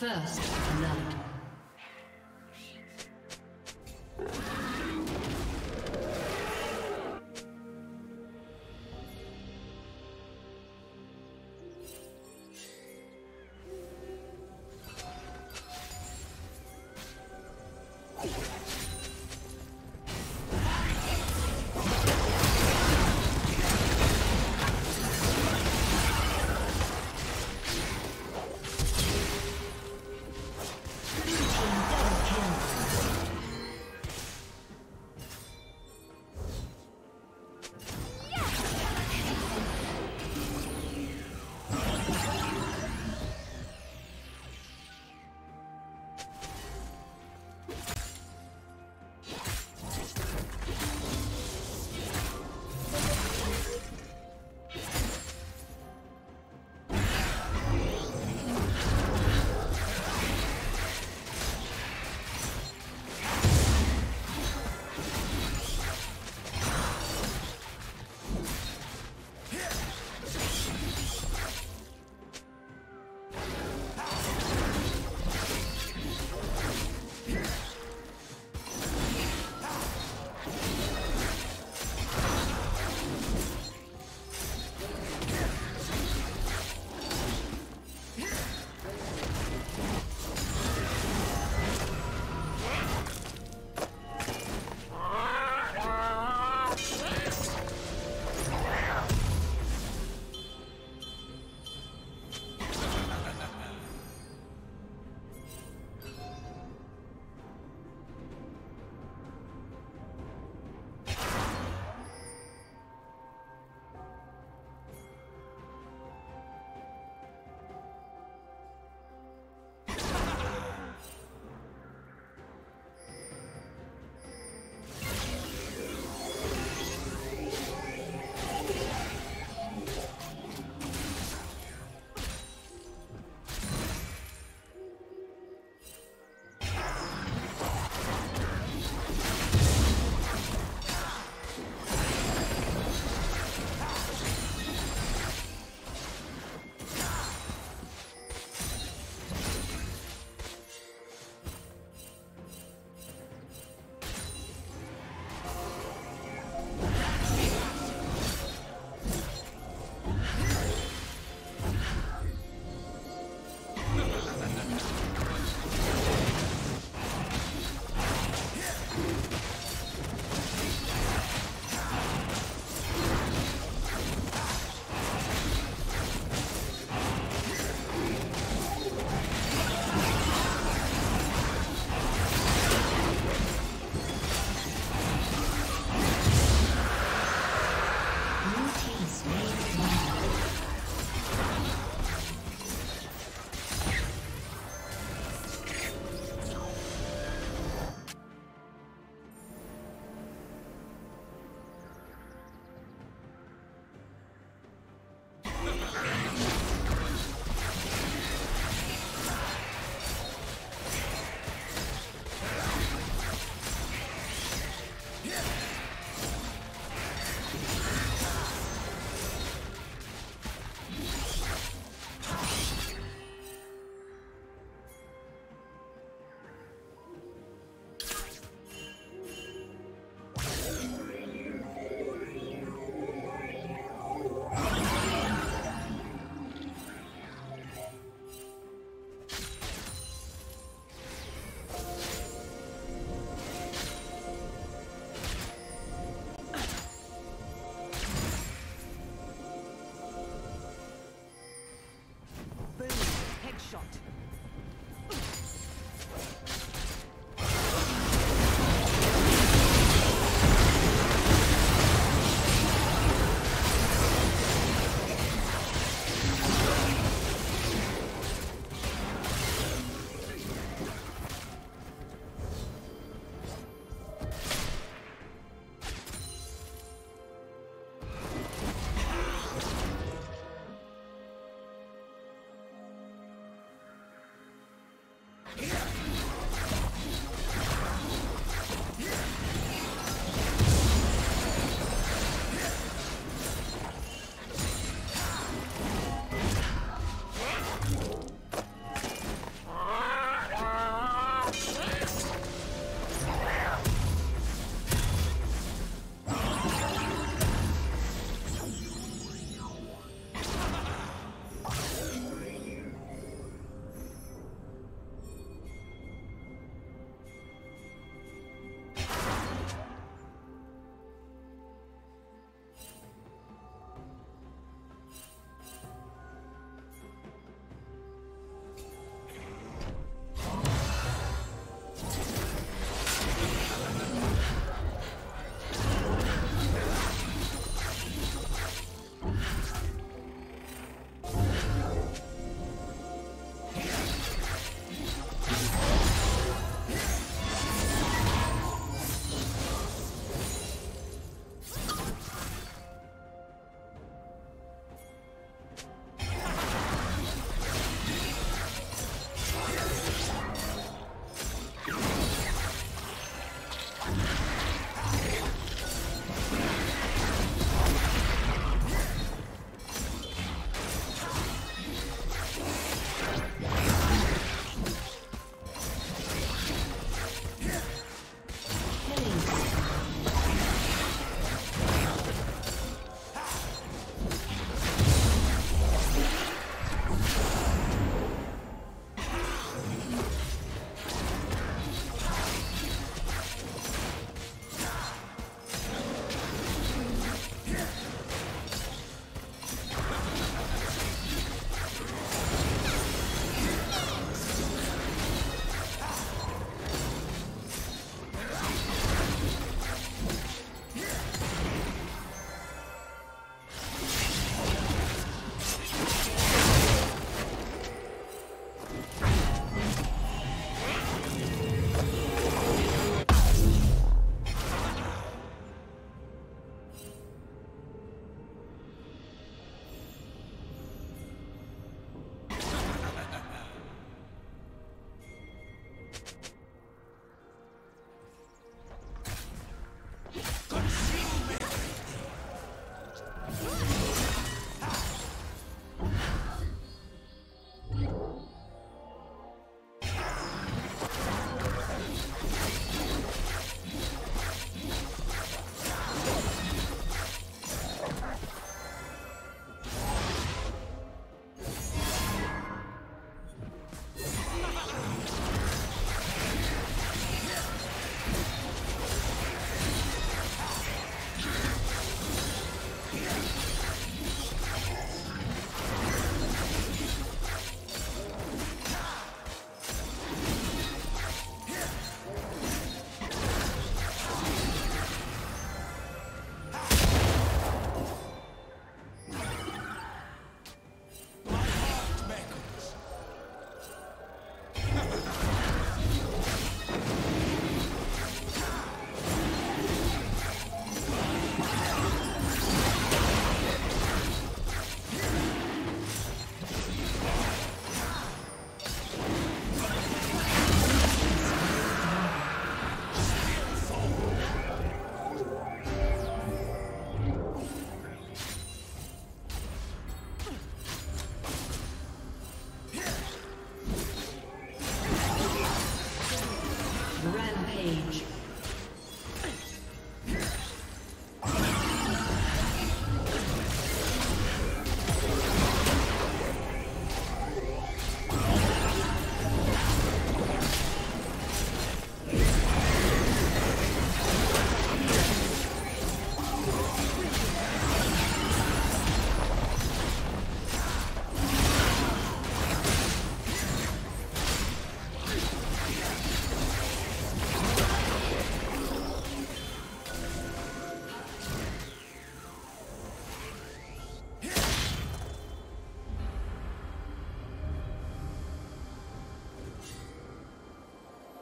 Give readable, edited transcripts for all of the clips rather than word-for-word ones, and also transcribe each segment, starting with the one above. First blood.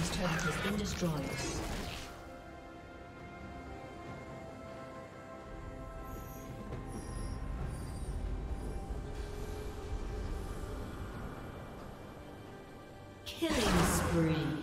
team's turret has been destroyed. Killing spree.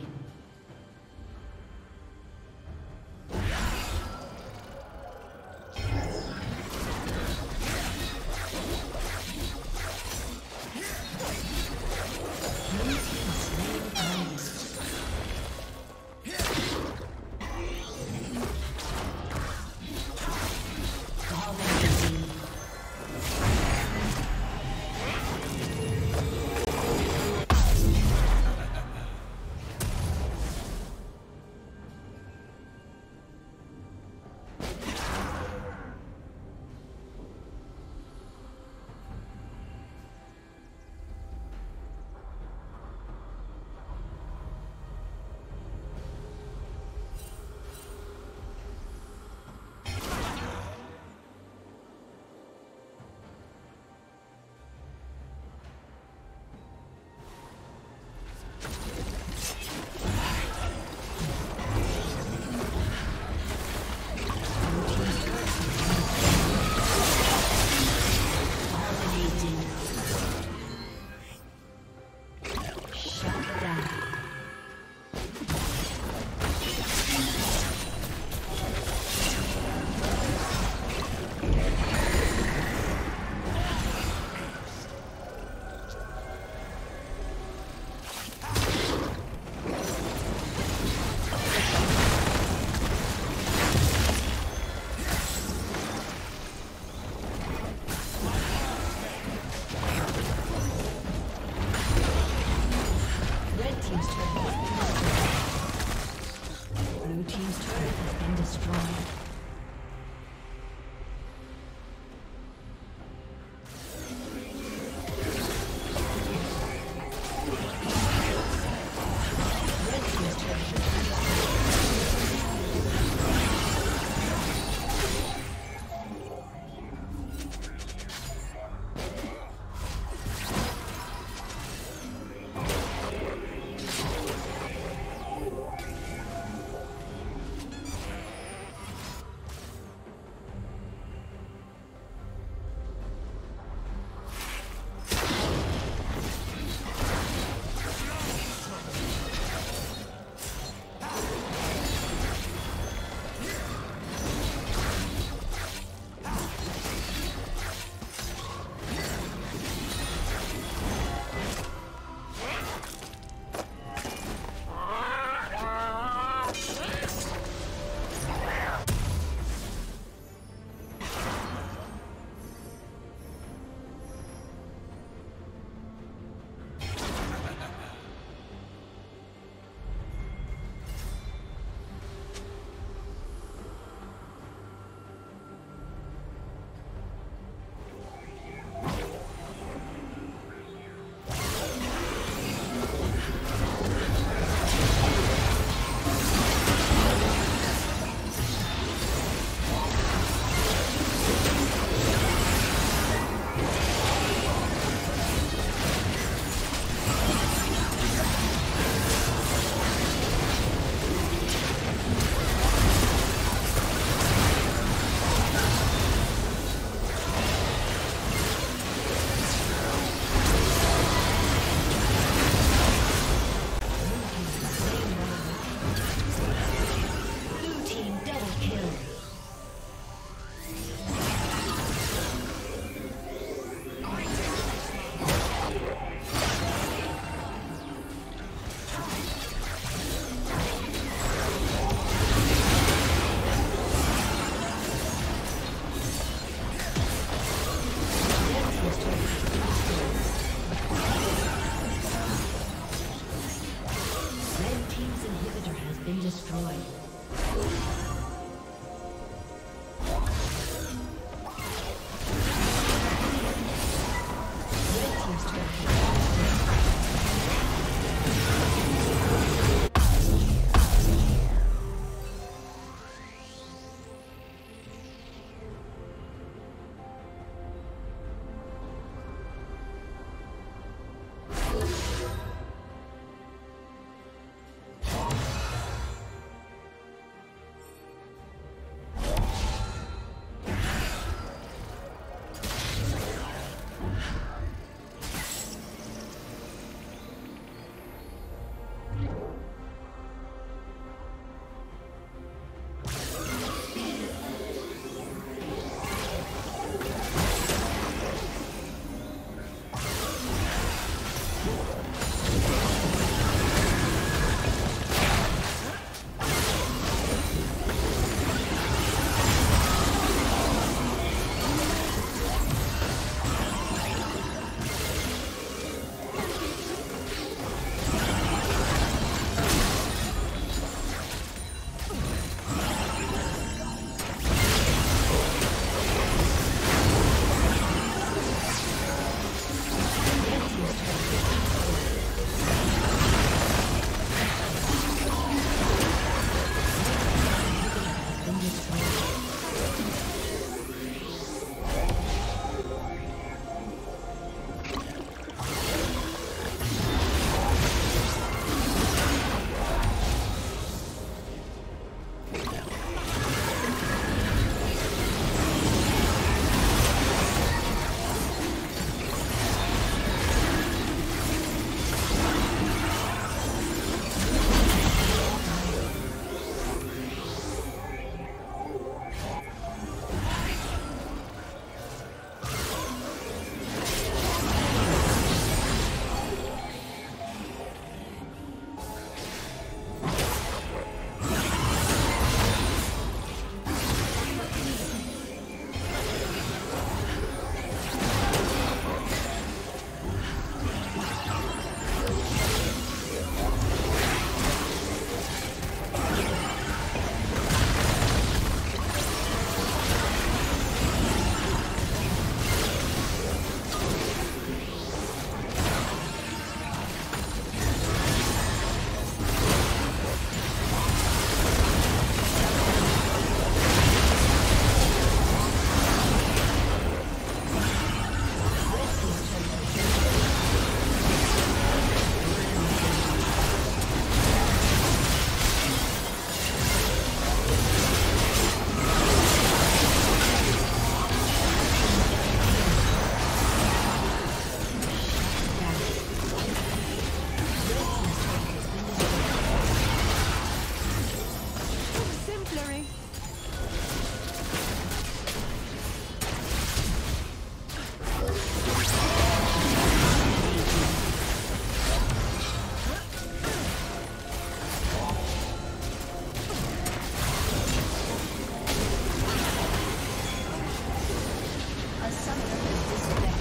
Summoner has disconnected.